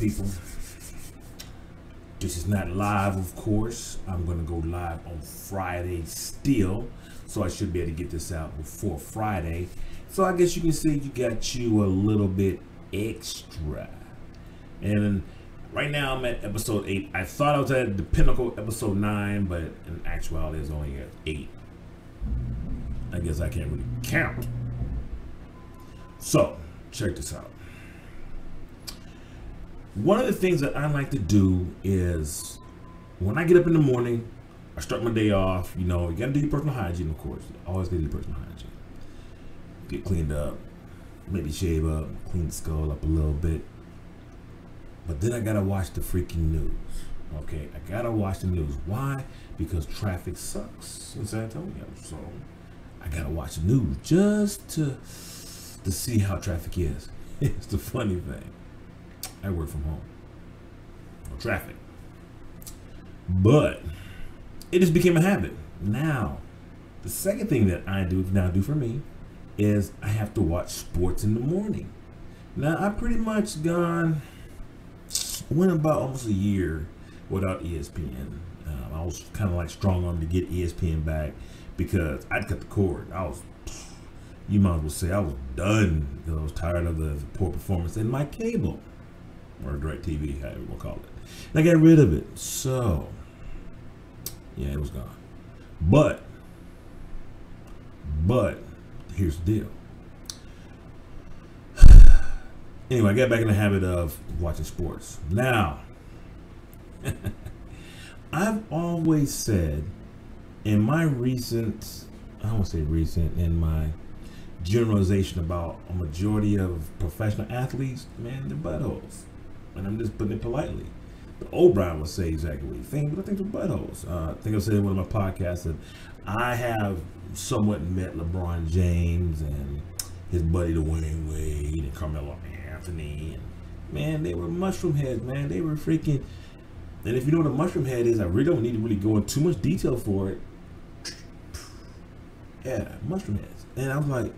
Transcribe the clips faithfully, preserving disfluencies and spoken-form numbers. people. This is not live, of course. I'm gonna go live on Friday still, so I should be able to get this out before Friday. So I guess you can say you got you a little bit extra. And right now I'm at episode eight. I thought I was at the pinnacle, episode nine, but in actuality it's only at eight. I guess I can't really count. So check this out. One of the things that I like to do is when I get up in the morning, I start my day off. You know, you gotta do your personal hygiene, of course. You always gotta do your personal hygiene. Get cleaned up, maybe shave up, clean the skull up a little bit. But then I gotta watch the freaking news. Okay, I gotta watch the news. Why? Because traffic sucks in San Antonio. So I gotta watch the news just to to see how traffic is. It's the funny thing. I work from home. No traffic. But it just became a habit. Now, the second thing that I do now do for me is I have to watch sports in the morning. Now I pretty much gone went about almost a year without E S P N. Um, I was kind of like strong on to get E S P N back because I'd cut the cord. I was, you might as well say I was done because I was tired of the poor performance in my cable or DirecTV, however you want to call it. And I got rid of it. So yeah, it was gone. But, but here's the deal. Anyway, I got back in the habit of watching sports. Now, I've always said in my recent, I don't want to say recent, in my generalization about a majority of professional athletes, man, they're buttholes. And I'm just putting it politely. But O'Brien would say exactly what he thinks, but I think they're buttholes. Uh, I think I said in one of my podcasts that I have somewhat met LeBron James and his buddy Dwyane Wade and Carmelo Anthony, and man, they were mushroom heads, man. They were freaking, and if you know what a mushroom head is, I really don't need to really go into too much detail for it. Yeah, mushroom heads. And I was like,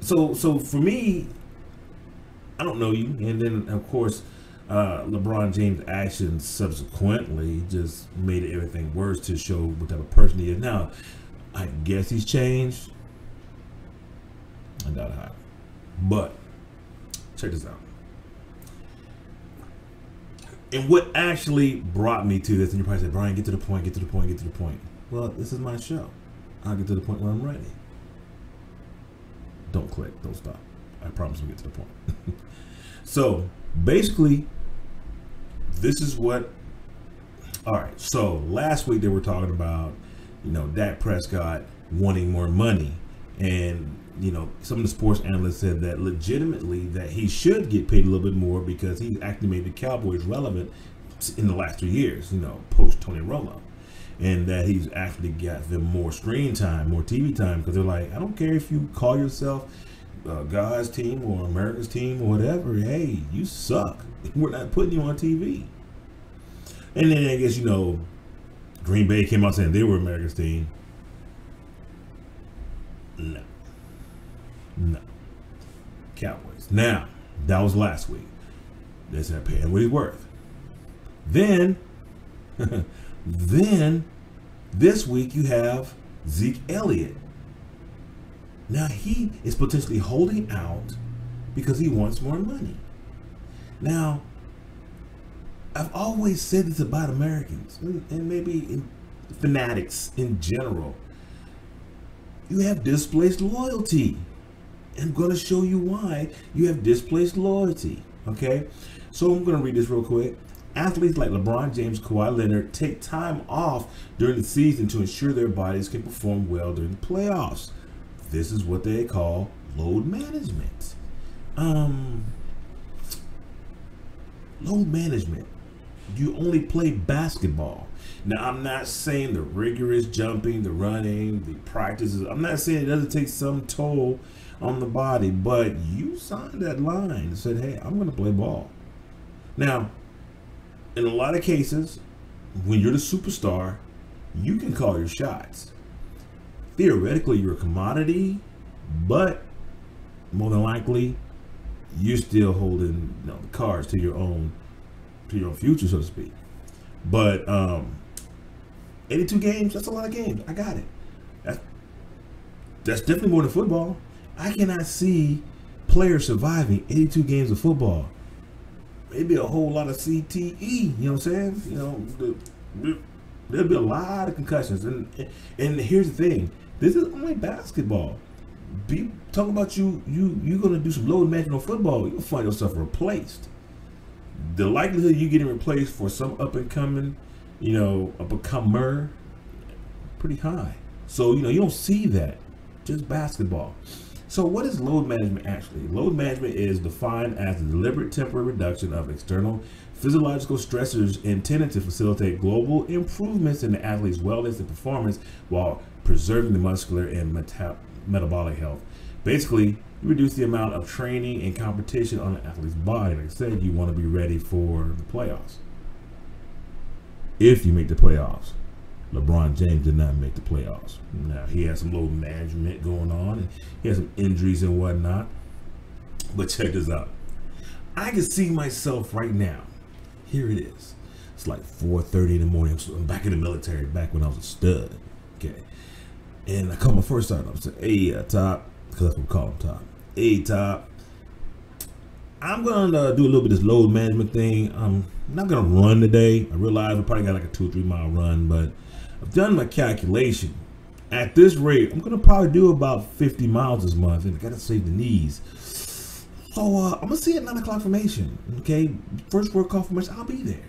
so so for me, I don't know you. And then of course, uh, LeBron James' actions subsequently just made everything worse to show what type of person he is. Now, I guess he's changed. I doubt it. But check this out. And what actually brought me to this, and you probably said, Brian, get to the point, get to the point, get to the point. Well, this is my show. I'll get to the point when I'm ready. Don't click, don't stop. I promise I'll get to the point. So basically, this is what, all right. So last week they were talking about, you know, Dak Prescott wanting more money, and you know, some of the sports analysts said that legitimately that he should get paid a little bit more because he's actually made the Cowboys relevant in the last two years, you know, post Tony Romo, and that he's actually got them more screen time, more T V time, because they're like, I don't care if you call yourself uh, God's team or America's team or whatever, hey, you suck. We're not putting you on T V. And then I guess, you know, Green Bay came out saying they were America's team. No. No. Cowboys. Now, that was last week. They said pay him what he's worth. Then, then, this week you have Zeke Elliott. Now, he is potentially holding out because he wants more money. Now, I've always said this about Americans and, and maybe in fanatics in general. You have displaced loyalty. I'm going to show you why you have displaced loyalty. Okay, so I'm going to read this real quick. Athletes like LeBron James, Kawhi Leonard take time off during the season to ensure their bodies can perform well during the playoffs. This is what they call load management. Um, load management. You only play basketball. Now, I'm not saying the rigorous jumping, the running, the practices. I'm not saying it doesn't take some toll on the body, but you signed that line and said, hey, I'm going to play ball. Now, in a lot of cases, when you're the superstar, you can call your shots. Theoretically, you're a commodity, but more than likely, you're still holding, you know, cards to your own to your own future, so to speak. But um, eighty-two games, that's a lot of games. I got it. That's, that's definitely more than football. I cannot see players surviving eighty-two games of football. Maybe a whole lot of C T E, you know what I'm saying? You know, there'll be a lot of concussions. And and here's the thing, this is only basketball. Be talking about you, you, you're gonna do some load management on football, you'll find yourself replaced. The likelihood of you getting replaced for some up and coming, you know, up and comer, pretty high. So, you know, you don't see that, just basketball. So what is load management actually? Load management is defined as the deliberate temporary reduction of external physiological stressors intended to facilitate global improvements in the athlete's wellness and performance while preserving the muscular and meta metabolic health. Basically, you reduce the amount of training and competition on an athlete's body. Like I said, you want to be ready for the playoffs. If you make the playoffs. LeBron James did not make the playoffs. Now, he had some load management going on, and he had some injuries and whatnot. But check this out. I can see myself right now. Here it is. It's like four thirty in the morning. I'm back in the military, back when I was a stud. Okay. And I called my first sergeant. I said, hey, uh, Top, because that's what we call him, Top. Hey, Top. I'm going to uh, do a little bit of this load management thing. I'm not going to run today. I realize I probably got like a two or three mile run, but I've done my calculation. At this rate, I'm gonna probably do about fifty miles this month, and I gotta save the knees. So uh, I'm gonna see at nine o'clock formation. Okay, first workout formation, I'll be there,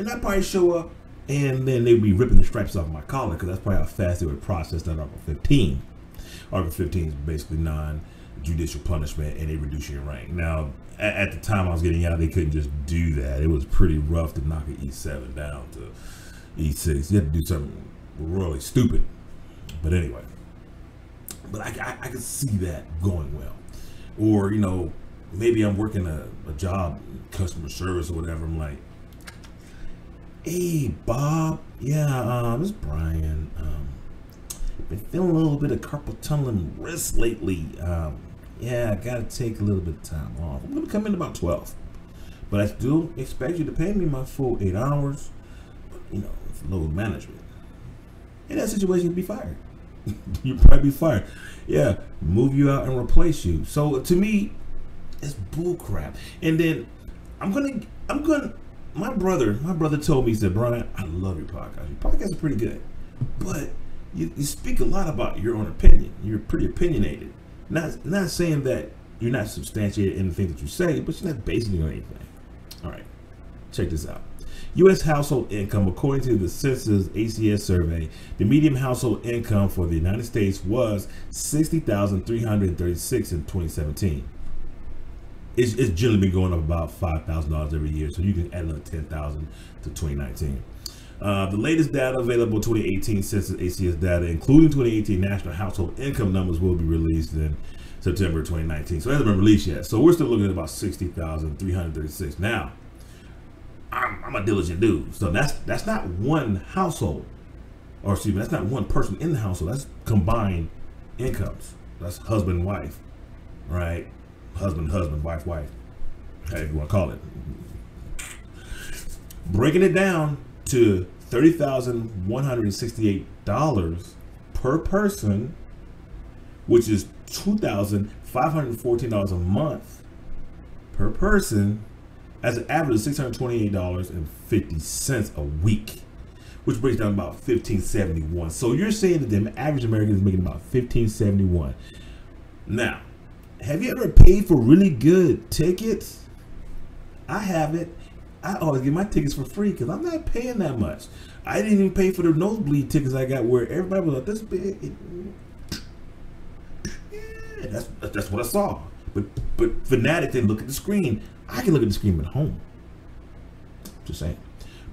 and I probably show up, and then they'd be ripping the stripes off my collar because that's probably how fast they would process that Article fifteen. Article fifteen is basically non-judicial punishment, and they reduce your rank. Now, at, at the time I was getting out, they couldn't just do that. It was pretty rough to knock an E seven down to E six. You have to do something really stupid. But anyway, but I, I, I can see that going well. Or, you know, maybe I'm working a, a job, customer service or whatever. I'm like, hey, Bob. Yeah, um, it's Brian. Um, been feeling a little bit of carpal tunnel in my wrist lately. Um, yeah, I got to take a little bit of time off. I'm going to come in about twelve. But I still expect you to pay me my full eight hours. You know, it's load management. In that situation, you'd be fired. You'd probably be fired. Yeah, move you out and replace you. So to me, it's bull crap. And then I'm gonna, I'm gonna. My brother, my brother told me, he said, Brian, I love your podcast. Your podcast is pretty good, but you, you speak a lot about your own opinion. You're pretty opinionated. Not, not saying that you're not substantiated in the things that you say, but you're not basing it on anything. All right, check this out. U S household income, according to the Census A C S survey, the median household income for the United States was sixty thousand three hundred thirty-six dollars in twenty seventeen. It's, it's generally been going up about five thousand dollars every year, so you can add another ten thousand dollars to twenty nineteen. Uh, the latest data available, twenty eighteen Census A C S data, including twenty eighteen national household income numbers, will be released in September twenty nineteen. So it hasn't been released yet. So we're still looking at about sixty thousand three hundred thirty-six dollars now. I'm, I'm a diligent dude, so that's that's not one household, or excuse me, that's not one person in the household. That's combined incomes. That's husband, wife, right? Husband, husband, wife, wife, however you want to call it. Breaking it down to thirty thousand one hundred sixty-eight dollars per person, which is two thousand five hundred fourteen dollars a month per person. As an average of six hundred twenty-eight dollars and fifty cents a week, which breaks down about fifteen seventy-one. So you're saying that the average American is making about fifteen seventy-one. Now, have you ever paid for really good tickets? I haven't. I always get my tickets for free because I'm not paying that much. I didn't even pay for the nosebleed tickets I got where everybody was like this big. Yeah, that's that's what I saw. But but Fanatic didn't look at the screen. I can look at the screen at home. Just saying.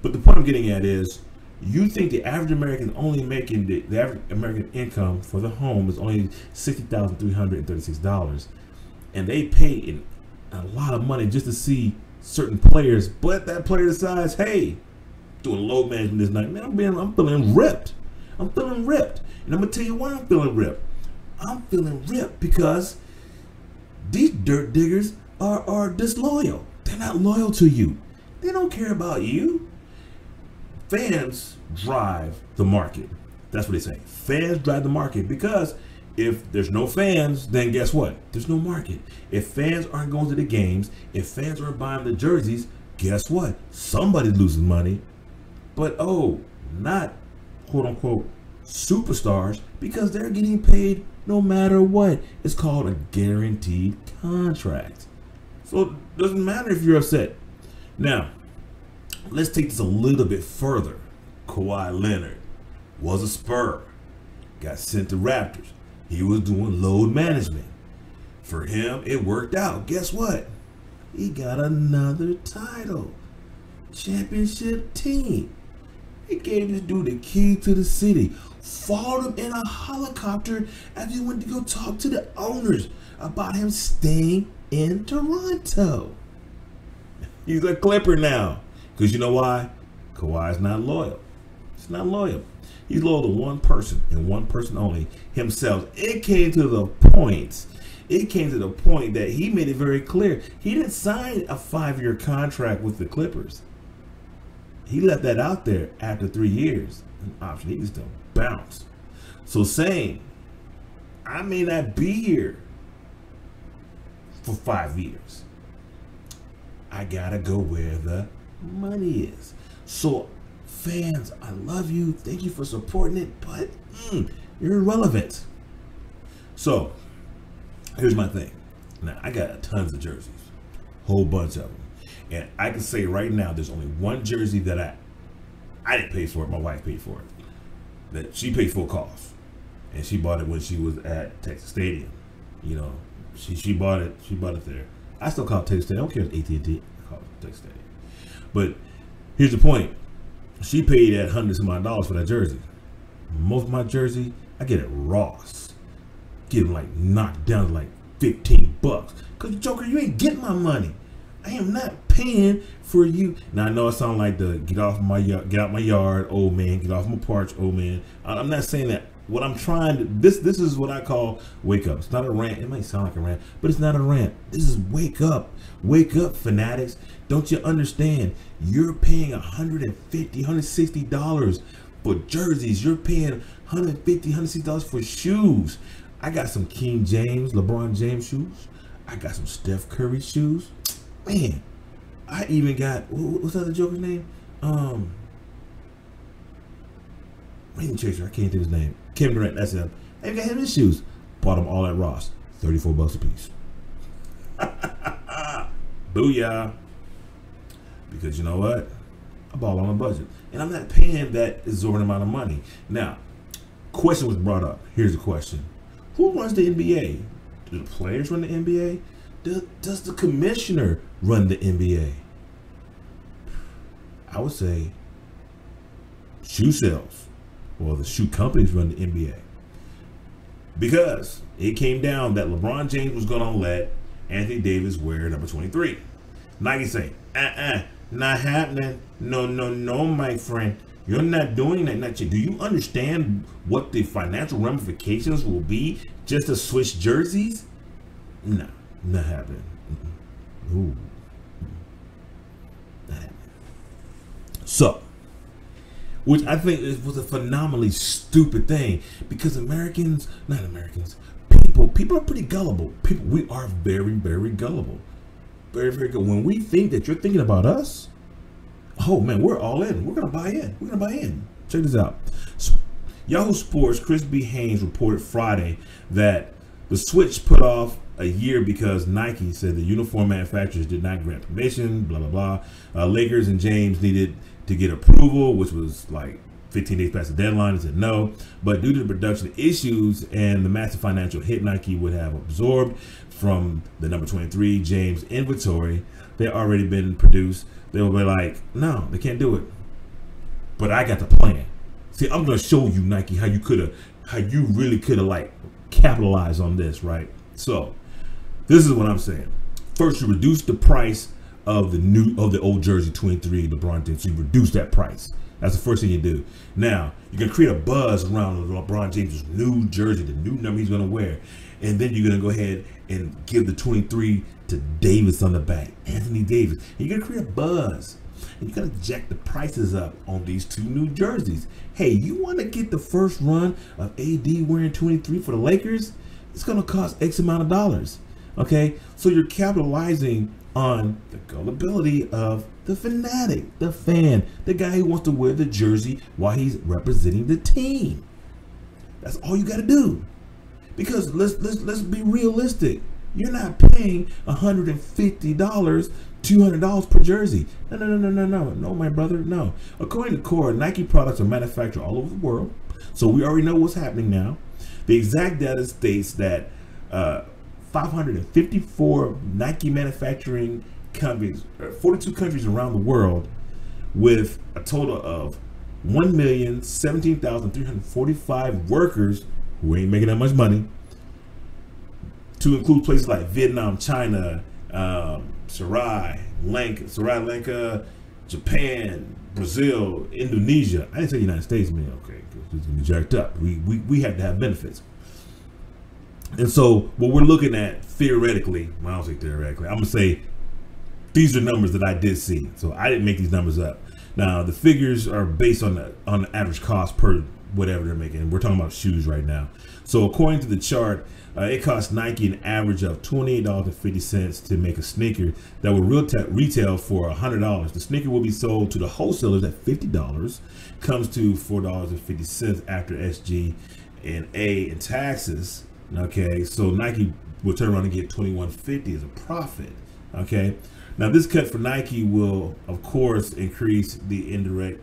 But the point I'm getting at is, you think the average American only making the, the average American income for the home is only sixty thousand three hundred and thirty-six dollars, and they pay in a lot of money just to see certain players. But that player decides, hey, doing load management this night, man. I'm being, I'm feeling ripped. I'm feeling ripped, and I'm gonna tell you why I'm feeling ripped. I'm feeling ripped because These dirt diggers are, are disloyal. They're not loyal to you. They don't care about you. Fans drive the market. That's what they say. Fans drive the market, because if there's no fans, then guess what? There's no market. If fans aren't going to the games, if fans aren't buying the jerseys, guess what? Somebody loses money. But oh, not quote unquote superstars, because they're getting paid no matter what. It's called a guaranteed contract. So it doesn't matter if you're upset. Now, let's take this a little bit further. Kawhi Leonard was a Spur, got sent to Raptors. He was doing load management. For him, it worked out. Guess what? He got another title. Championship team. He gave this dude the key to the city. Followed him in a helicopter as he went to go talk to the owners about him staying in Toronto. He's a Clipper now. Because you know why? Kawhi's not loyal. He's not loyal. He's loyal to one person and one person only, himself. It came to the point. It came to the point that he made it very clear. He didn't sign a five-year contract with the Clippers. He left that out there after three years. An option. He used to bounce. So saying, I may not be here for five years. I gotta go where the money is. So fans, I love you. Thank you for supporting it, but mm, you're irrelevant. So here's my thing. Now, I got tons of jerseys, whole bunch of them, and I can say right now there's only one jersey that I I didn't pay for it. My wife paid for it. That she paid full cost, and she bought it when she was at Texas Stadium. You know, she she bought it. She bought it there. I still call it Texas Stadium. I don't care if A T and T. I call it Texas Stadium. But here's the point. She paid that hundreds of my dollars for that jersey. Most of my jersey, I get at Ross. Get them like knocked down to like fifteen bucks. Cause Joker, you ain't getting my money. I am not paying for you. Now I know I sound like the get off my yard, get out my yard, old man, get off my porch, old man. I'm not saying that. What I'm trying to, this this is what I call wake up. It's not a rant. It might sound like a rant, but it's not a rant. This is wake up. Wake up, fanatics. Don't you understand? You're paying one hundred fifty dollars, one hundred sixty dollars for jerseys. You're paying one hundred fifty dollars, one hundred sixty dollars for shoes. I got some King James, LeBron James shoes. I got some Steph Curry shoes. Man, I even got, what's that other Joker's name? Um, Rain Chaser, I can't think of his name. Kevin Durant, that's him. I even got him his shoes. Bought them all at Ross. thirty-four bucks a piece. Booyah. Because you know what? I bought on a budget. And I'm not paying that exorbitant amount of money. Now, question was brought up. Here's a question. Who runs the N B A? Do the players run the N B A? Does, does the commissioner run the N B A? I would say shoe sales. Well, the shoe companies run the N B A. Because it came down that LeBron James was going to let Anthony Davis wear number twenty-three. Nike saying, uh-uh, not happening. No, no, no, my friend. You're not doing that. Not yet. Do you understand what the financial ramifications will be just to switch jerseys? No, not happening. Ooh. Not happening. So, which I think is, was a phenomenally stupid thing, because Americans, not Americans, people, people are pretty gullible. People, we are very, very gullible. Very, very good. When we think that you're thinking about us, oh man, we're all in. We're going to buy in. We're going to buy in. Check this out. Yahoo Sports' Chris B. Haynes reported Friday that the switch put off a year because Nike said the uniform manufacturers did not grant permission, blah, blah, blah. Uh, Lakers and James needed to get approval, which was like fifteen days past the deadline. They said no. But due to the production issues and the massive financial hit Nike would have absorbed from the number twenty-three James inventory, they already been produced. They will be like, no, they can't do it. But I got the plan. See, I'm gonna show you, Nike, how you could have, how you really could have like capitalized on this, right? So this is what I'm saying. First, you reduce the price of the new of the old jersey twenty-three LeBron James. So you reduce that price. That's the first thing you do. Now, you can create a buzz around LeBron James' new jersey, the new number he's going to wear. And then you're going to go ahead and give the twenty-three to Davis on the back, Anthony Davis. And you're going to create a buzz. And you're going to jack the prices up on these two new jerseys. Hey, you want to get the first run of A D wearing twenty-three for the Lakers? It's going to cost X amount of dollars. Okay? So you're capitalizing on the gullibility of the fanatic, the fan, the guy who wants to wear the jersey while he's representing the team. That's all you got to do. Because let's let's let's be realistic. You're not paying one hundred fifty dollars, two hundred dollars per jersey. No, no, no, no, no, no, no, my brother, no. According to Core, Nike products are manufactured all over the world, so we already know what's happening now. The exact data states that uh, five hundred fifty-four Nike manufacturing companies, forty-two countries around the world, with a total of one million seventeen thousand three hundred forty-five workers who ain't making that much money, to include places like Vietnam, China, um, Sri Lanka, Sri Lanka, Japan, Brazil, Indonesia. I didn't say the United States, man. Okay, it's gonna be jacked up. We we we have to have benefits. And so what we're looking at theoretically, well, I don't say theoretically, I'm gonna say these are numbers that I did see. So I didn't make these numbers up. Now the figures are based on the on the average cost per whatever they're making. We're talking about shoes right now. So according to the chart, uh, it costs Nike an average of twenty-eight dollars and fifty cents to make a sneaker that will real retail for one hundred dollars. The sneaker will be sold to the wholesalers at fifty dollars, comes to four dollars and fifty cents after S G and A and taxes. Okay, so Nike will turn around and get twenty-one fifty as a profit. Okay, now this cut for Nike will, of course, increase the indirect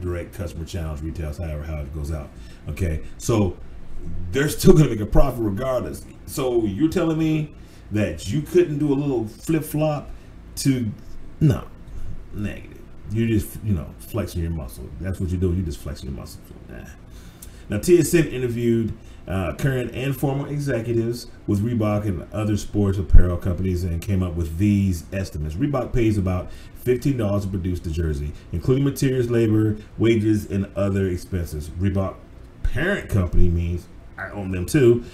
direct customer challenge retails, however how it goes out. Okay, so they're still gonna make a profit regardless. So you're telling me that you couldn't do a little flip-flop to no negative? You just, you know, flexing your muscle. That's what you do. You just flexing your muscle. Nah. Now T S N interviewed uh, current and former executives with Reebok and other sports apparel companies and came up with these estimates. Reebok pays about fifteen dollars to produce the jersey, including materials, labor, wages, and other expenses. Reebok parent company means I own them too.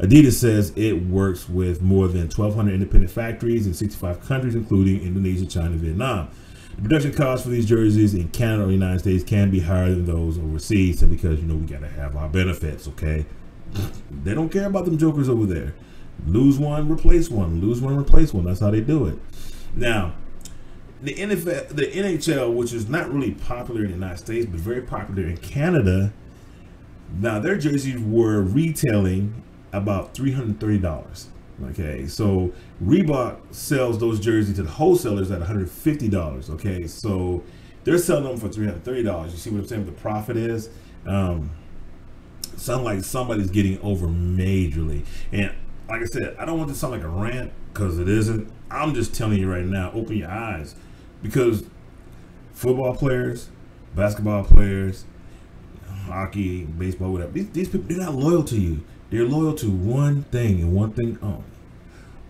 Adidas says it works with more than twelve hundred independent factories in sixty-five countries, including Indonesia, China, Vietnam. The production costs for these jerseys in Canada or the United States can be higher than those overseas, and because, you know, we got to have our benefits, okay? They don't care about them jokers over there. Lose one, replace one. Lose one, replace one. That's how they do it. Now, the N F L, the N H L, which is not really popular in the United States, but very popular in Canada, now their jerseys were retailing about three hundred thirty dollars. Okay, so Reebok sells those jerseys to the wholesalers at one hundred fifty dollars. Okay, so they're selling them for three hundred thirty dollars. You see what I'm saying? The profit is um sound like somebody's getting over majorly. And like I said, I don't want to sound like a rant, because it isn't. I'm just telling you right now, open your eyes, because football players, basketball players, hockey, baseball, whatever, these, these people, they're not loyal to you. They're loyal to one thing and one thing only.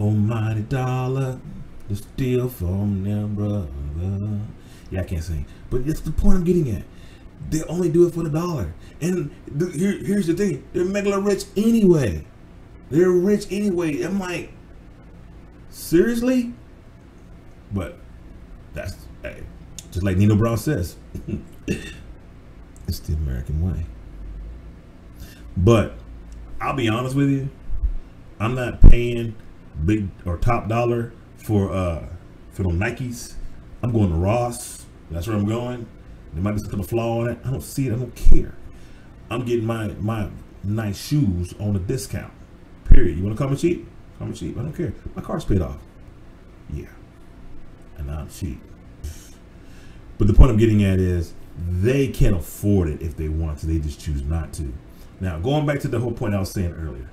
Almighty dollar to steal from them, brother. Yeah, I can't sing, but that's the point I'm getting at. They only do it for the dollar. And th here, here's the thing, they're mega rich anyway. They're rich anyway. I'm like, seriously? But that's, hey, just like Nino Brown says, it's the American way. But I'll be honest with you, I'm not paying big or top dollar for uh for them Nikes. I'm going to Ross. That's where I'm going. There might be some kind of flaw on it. I don't see it. I don't care. I'm getting my my nice shoes on a discount. Period. You want to call me cheap? Call me cheap. I don't care. My car's paid off. Yeah, and I'm cheap. But the point I'm getting at is they can afford it if they want to. They just choose not to. Now, going back to the whole point I was saying earlier,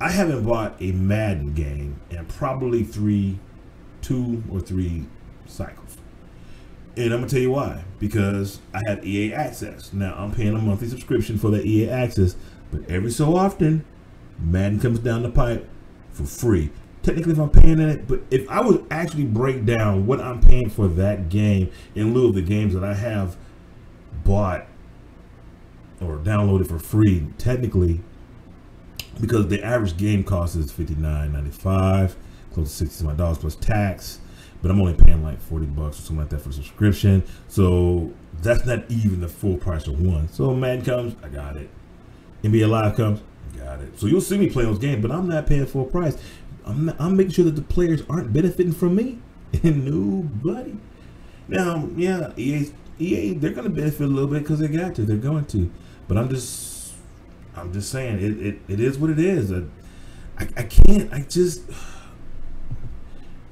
I haven't bought a Madden game in probably three, two or three cycles. And I'm gonna tell you why, because I have E A access. Now I'm paying a monthly subscription for the E A access, but every so often, Madden comes down the pipe for free. Technically if I'm paying in it, but if I would actually break down what I'm paying for that game in lieu of the games that I have bought or downloaded for free technically, because the average game cost is fifty-nine ninety-five, close to sixty-one dollars plus tax, but I'm only paying like forty bucks or something like that for subscription. So that's not even the full price of one. So Madden comes, I got it. N B A Live comes, I got it. So you'll see me playing those games, but I'm not paying full price. I'm, not, I'm making sure that the players aren't benefiting from me. And nobody. Now, yeah, E A, E A, they're going to benefit a little bit because they got to. They're going to. But I'm just, I'm just saying, it, it, it is what it is. I, I, I can't, I just,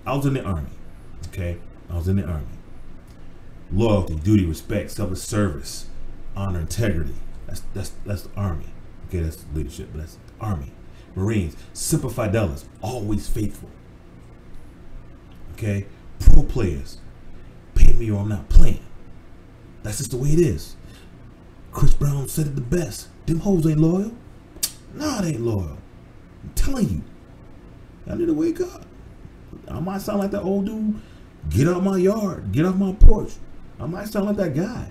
I was in the Army. Okay, I was in the Army. Loyalty, duty, respect, selfless service, honor, integrity. That's that's that's the Army. Okay, that's the leadership, but that's the Army. Marines, semper fidelis, always faithful. Okay, pro players, pay me or I'm not playing. That's just the way it is. Chris Brown said it the best. Them hoes ain't loyal. Nah, they ain't loyal. I'm telling you. I need to wake up. I might sound like that old dude. Get out my yard. Get off my porch. I might sound like that guy,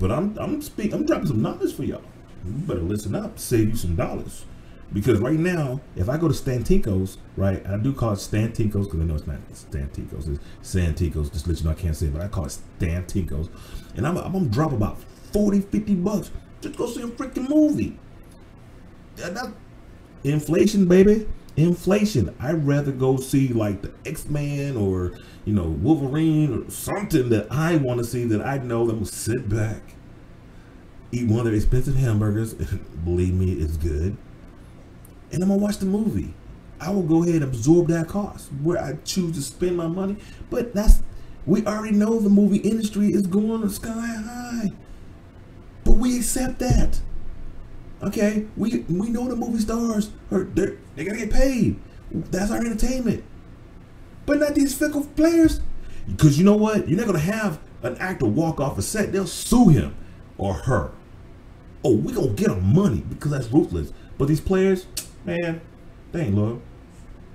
but I'm I'm speak. I'm dropping some knowledge for y'all. You better listen up. Save you some dollars, because right now, if I go to Stantico's, right, I do call it Stantico's because I know it's not Stantico's. It's Santico's. Just let you know I can't say it, but I call it Stantico's, and I'm I'm gonna drop about forty, fifty bucks just go see a freaking movie. That, that inflation, baby. Inflation. I'd rather go see like the X-Men or, you know, Wolverine or something that I want to see, that I know that will sit back, eat one of their expensive hamburgers, believe me, it's good, and I'm gonna watch the movie. I will go ahead and absorb that cost where I choose to spend my money. But that's, we already know the movie industry is going sky high, but we accept that. Okay, we we know the movie stars are, they're, they gotta get paid. That's our entertainment. But not these fickle players, because you know what? You're not gonna have an actor walk off a set. They'll sue him or her. Oh, we gonna get them money because that's ruthless. But these players, man, they ain't loyal.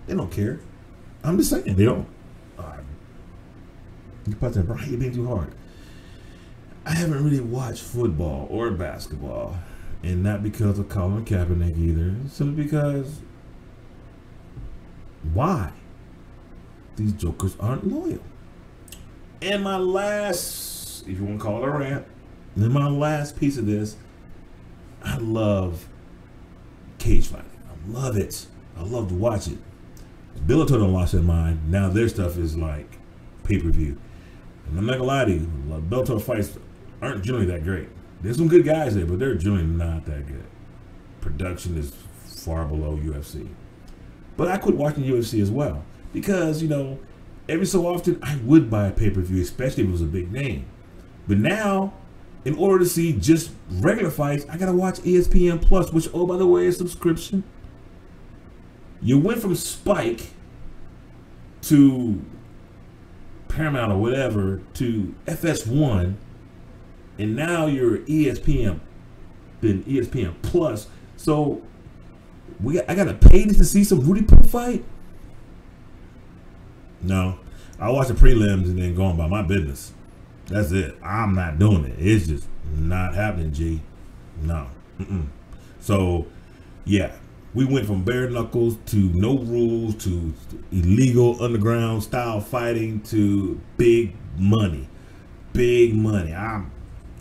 They don't care. I'm just saying, they don't. Uh, you probably saying, Brian, you're being too hard. I haven't really watched football or basketball. And not because of Colin Kaepernick either, simply because, why? These jokers aren't loyal. And my last, if you want to call it a rant, and my last piece of this, I love cage fighting. I love it. I love to watch it. Bellator don't watch their mind. Now their stuff is like pay-per-view. And I'm not gonna lie to you, Bellator fights aren't generally that great. There's some good guys there, but they're generally not that good. Production is far below U F C. But I quit watching U F C as well because, you know, every so often I would buy a pay-per-view, especially if it was a big name. But now, in order to see just regular fights, I gotta watch E S P N Plus, which, oh, by the way, is subscription. You went from Spike to Paramount or whatever to F S one. And now you're E S P N, then E S P N Plus. So we got, I gotta pay to see some Rudy Poo fight. No, I watch the prelims and then go on by my business. That's it. I'm not doing it. It's just not happening, G. No. Mm-mm. So yeah, we went from bare knuckles to no rules to illegal underground style fighting to big money, big money. I'm.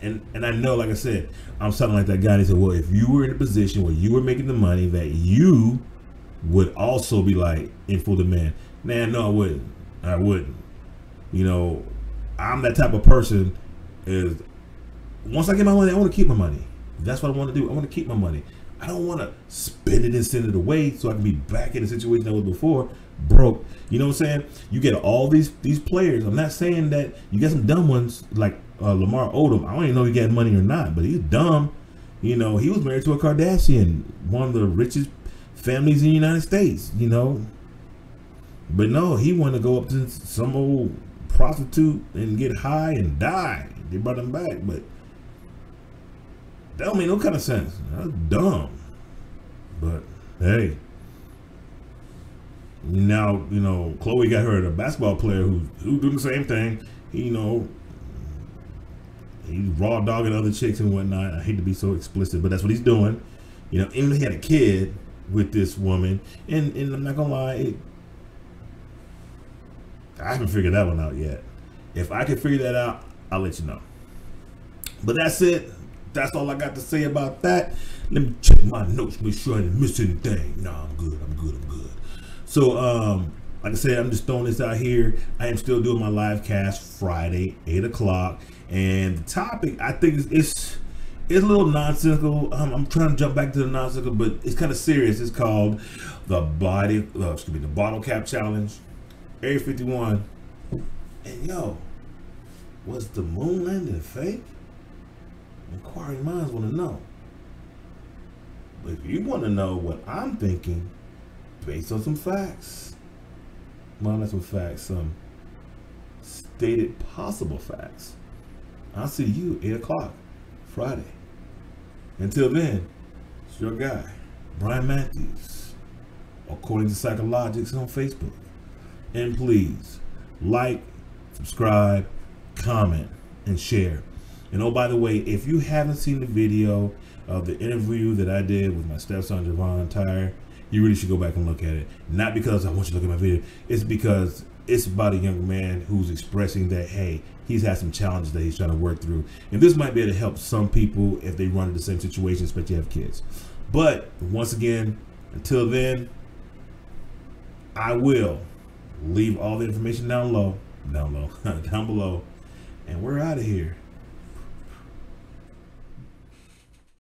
And, and I know, like I said, I'm sounding like that guy. He said, well, if you were in a position where you were making the money, that you would also be like in full demand. Man, no, I wouldn't. I wouldn't. You know, I'm that type of person is once I get my money, I want to keep my money. That's what I want to do. I want to keep my money. I don't want to spend it and send it away so I can be back in the situation I was before, broke. You know what I'm saying? You get all these these players. I'm not saying that you get some dumb ones like Uh, Lamar Odom. I don't even know if he got money or not, but he's dumb. You know, he was married to a Kardashian, one of the richest families in the United States, you know. But no, he wanted to go up to some old prostitute and get high and die. They brought him back, but that don't make no kind of sense. That's dumb. But hey, now, you know, Khloe got her a basketball player who who do the same thing. He, you know, He raw dogging other chicks and whatnot. I hate to be so explicit, but that's what he's doing. You know, and he had a kid with this woman, and and I'm not gonna lie, it, I haven't figured that one out yet. If I can figure that out, I'll let you know. But that's it. That's all I got to say about that. Let me check my notes, make sure I didn't miss anything. Nah, I'm good. I'm good. I'm good. So, um, like I said, I'm just throwing this out here. I am still doing my live cast Friday, eight o'clock, and the topic I think is it's it's a little nonsensical. Um, I'm trying to jump back to the nonsensical, but it's kind of serious. It's called the body, uh, excuse me, the bottle cap challenge, Area fifty-one, and yo, was the moon landing fake? Inquiring minds want to know. But if you want to know what I'm thinking, based on some facts, well, not some facts, some stated possible facts, I'll see you eight o'clock Friday. Until then, it's your guy, Brian Matthews, according to Sykalogics on Facebook. And please like, subscribe, comment, and share. And oh, by the way, if you haven't seen the video of the interview that I did with my stepson, Javon Tyre, you really should go back and look at it. Not because I want you to look at my video. It's because it's about a young man who's expressing that, hey, he's had some challenges that he's trying to work through. And this might be able to help some people if they run into the same situation, especially if you have kids. But once again, until then, I will leave all the information down low, down low, down below, and we're out of here.